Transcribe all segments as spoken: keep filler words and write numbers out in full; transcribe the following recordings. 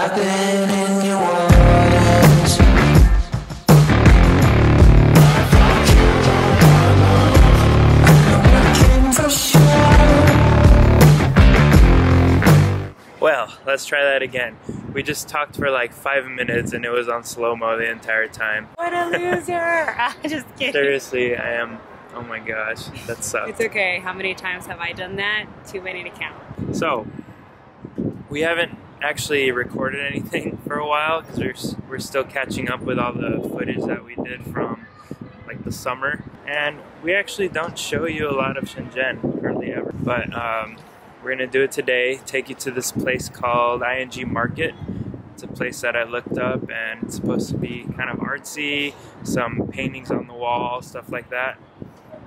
I've been in your waters. I know I came for sure. Well, let's try that again. We just talked for like five minutes and it was on slow-mo the entire time. What a loser! I'm just kidding. Seriously, I am. Oh my gosh, that sucks. It's okay. How many times have I done that? Too many to count. So, we haven't actually recorded anything for a while because we're, we're still catching up with all the footage that we did from like the summer. And we actually don't show you a lot of Shenzhen hardly ever. But um, we're going to do it today, take you to this place called I N G Market. It's a place that I looked up and it's supposed to be kind of artsy, some paintings on the wall, stuff like that.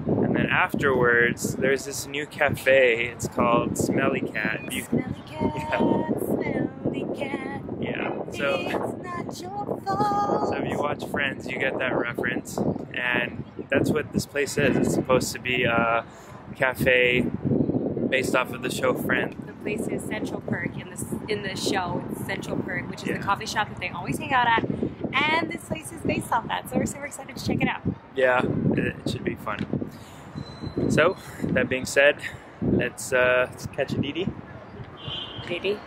And then afterwards, there's this new cafe. It's called Smelly Cat. You, Smelly Cat, yeah. Smelly Cat. Yeah. So, it's not your fault. So if you watch Friends, you get that reference. And that's what this place is. It's supposed to be a cafe based off of the show Friends. The place is Central Perk. In the, in the show, it's Central Perk, which is yeah. the coffee shop that they always hang out at. And this place is based off that. So we're super excited to check it out. Yeah, it should be fun. So, that being said, let's, uh, let's catch a Didi. Didi.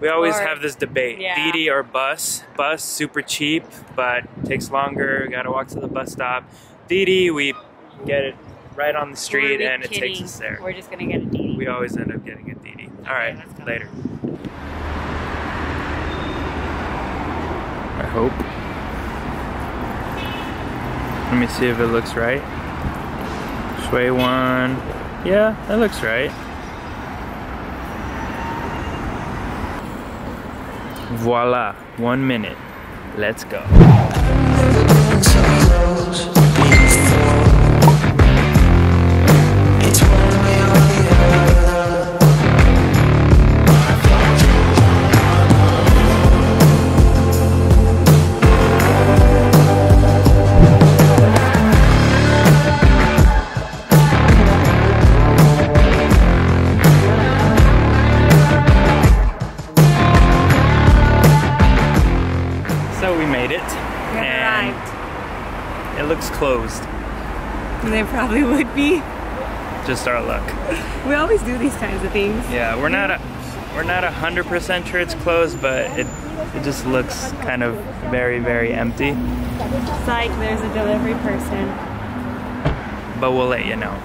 We always or, have this debate, yeah. Didi or bus. Bus, super cheap, but takes longer, gotta walk to the bus stop. Didi, we get it right on the street and kidding? It takes us there. We're just gonna get a Didi. We always end up getting a Didi. Alright, okay, later. I hope. Let me see if it looks right. Shui Wan. Yeah, that looks right. Voila, one minute. Let's go. Closed. They probably would be. Just our luck. We always do these kinds of things. Yeah, we're not a, we're not a hundred percent sure it's closed, but it it just looks kind of very very empty. It's like there's a delivery person. But we'll let you know.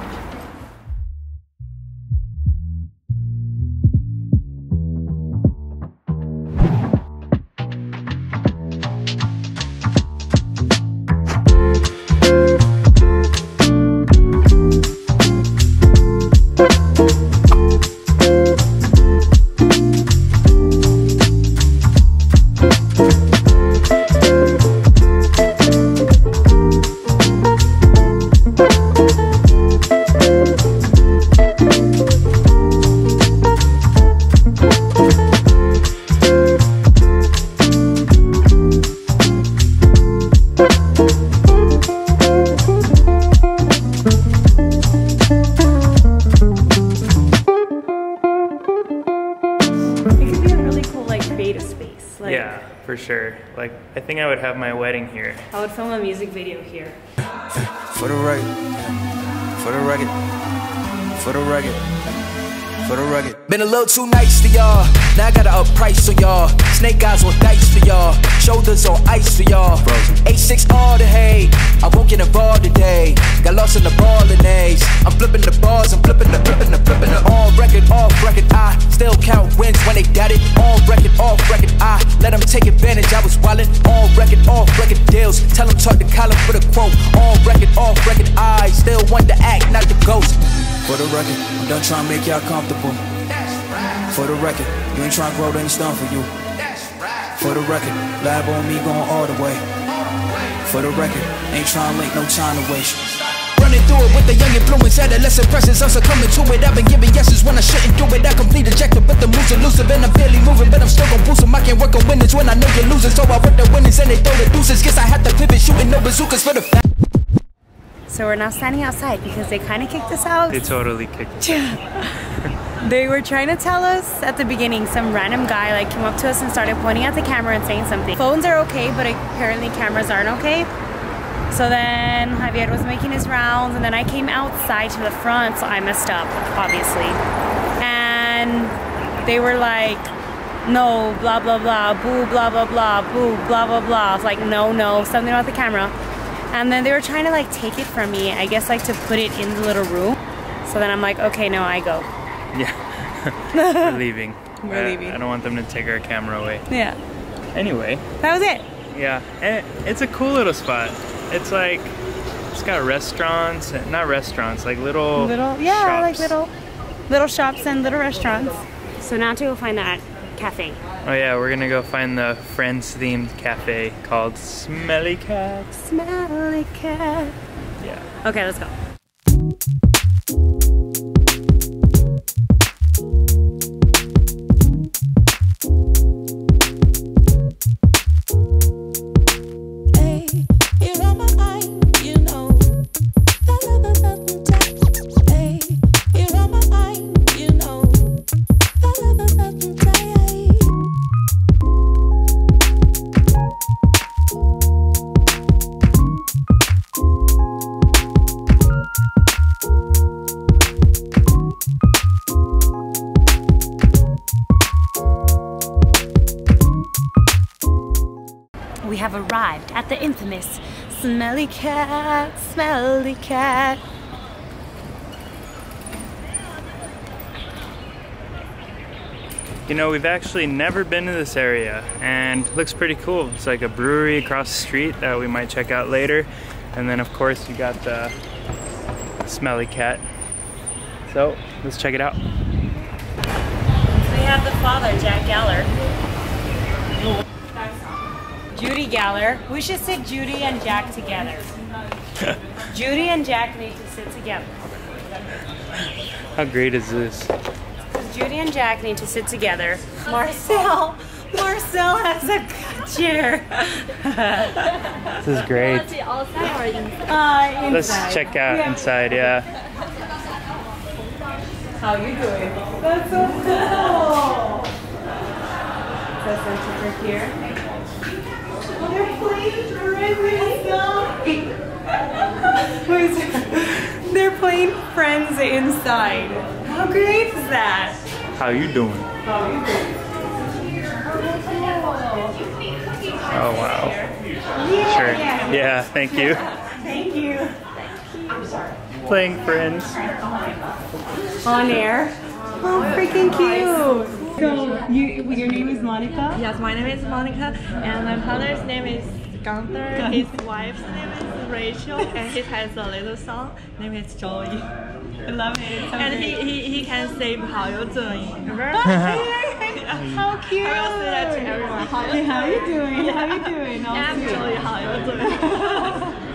For sure. Like, I think I would have my wedding here. I would film a music video here. For the record, for the record, for the record, for the record. Been a little too nice to y'all. Now I got a up price on y'all. Snake eyes on dice for y'all. Shoulders on ice for y'all. eight six all the hate. I won't get involved today. Got lost in the ball and A's. I'm flipping the bars, I'm flipping the flipping the flipping the on record, off record. I still count wins when they got it. On record, off record. I let them take advantage. I was wildin'. On record, off record deals. Tell them talk to Colin for the quote. On record, off record. I still want to act, not the ghost. For the record, I'm done trying to make y'all comfortable. For the record, you ain't trying to grow, then it's done for you. For the record, lab on me going all the way. For the record, ain't trying to make no time to waste. Running through it with the young influence, adolescent presence, I'm succumbing to it. I've been giving yeses when I shouldn't do it. I complete ejected, but the moves elusive and I'm barely moving, but I'm still gon' boost them. I can't work on winners when I know you're losing, so I work the winners and they throw the deuces. Guess I have to pivot, shooting no bazookas for the fact. so we're now standing outside because they kind of kicked us out. They totally kicked us out. They were trying to tell us at the beginning, some random guy like came up to us and started pointing at the camera and saying something. Phones are okay, but apparently cameras aren't okay. So then Javier was making his rounds and then I came outside to the front, so I messed up, obviously. And they were like, no, blah, blah, blah, boo, blah, blah, blah, boo, blah, blah, blah. Like, no, no, something about the camera. And then they were trying to like take it from me, I guess like to put it in the little room. So then I'm like, okay, no, I go. Yeah, we're leaving. We're uh, leaving. I don't want them to take our camera away. Yeah. Anyway. That was it. Yeah, it's a cool little spot. It's like, it's got restaurants, and not restaurants, like little Little, yeah, shops. like little, little shops and little restaurants. So now to go find that cafe. Oh yeah, we're gonna go find the Friends themed cafe called Smelly Cat. Smelly Cat. Yeah. Okay, let's go. We have arrived at the infamous Smelly Cat, Smelly Cat. You know, we've actually never been to this area and it looks pretty cool. It's like a brewery across the street that we might check out later. And then of course you got the Smelly Cat. So let's check it out. We have the father, Jack Geller. Judy Geller. We should sit Judy and Jack together. Judy and Jack need to sit together. How great is this? Judy and Jack need to sit together. Marcel! Marcel has a chair. This is great. Outside or inside? Uh, Let's check out yeah. inside, yeah. How you doing? That's so cool! That's so here. They're playing Friends inside. They're playing Friends inside. How great is that? How you doing? How you doing? Oh wow. Yeah. Sure. Yeah. Thank you. Thank you. I'm sorry. Playing Friends. On air. Oh, freaking cute. So, you, your name is Monica? Yes, my name is Monica, and my partner's name is Gunther, his wife's name is Rachel, and he has a little son, name is Joey. I love it. So and he, he, he can say, how you doing? How cute! I will say that to everyone. How, hey, how you doing? How you doing? I'm Joey, how you doing?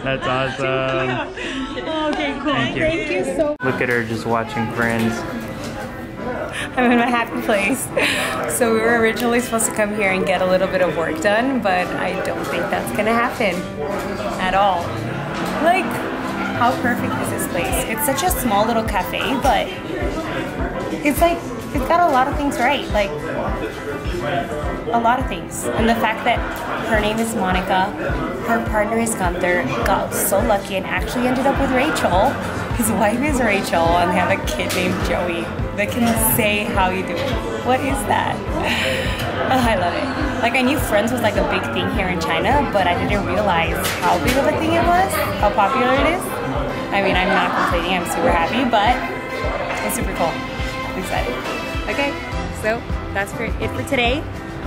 That's awesome. Okay, cool. Thank you. Thank you so much. Look at her just watching Friends. I'm in my happy place. So we were originally supposed to come here and get a little bit of work done, but I don't think that's gonna happen at all. Like, how perfect is this place? It's such a small little cafe, but it's like, it's got a lot of things right. Like, a lot of things. And the fact that her name is Monica, her partner is Gunther, got so lucky and actually ended up with Rachel. His wife is Rachel, and they have a kid named Joey. They can say how you do it. What is that? Oh, I love it. Like, I knew Friends was like a big thing here in China, but I didn't realize how big of a thing it was, how popular it is. I mean, I'm not complaining, I'm super happy, but it's super cool. I'm excited. Okay, so that's for it for today,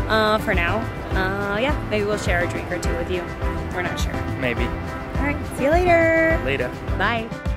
uh, for now. Uh, yeah, maybe we'll share a drink or two with you. We're not sure. Maybe. All right, see you later. Later. Bye.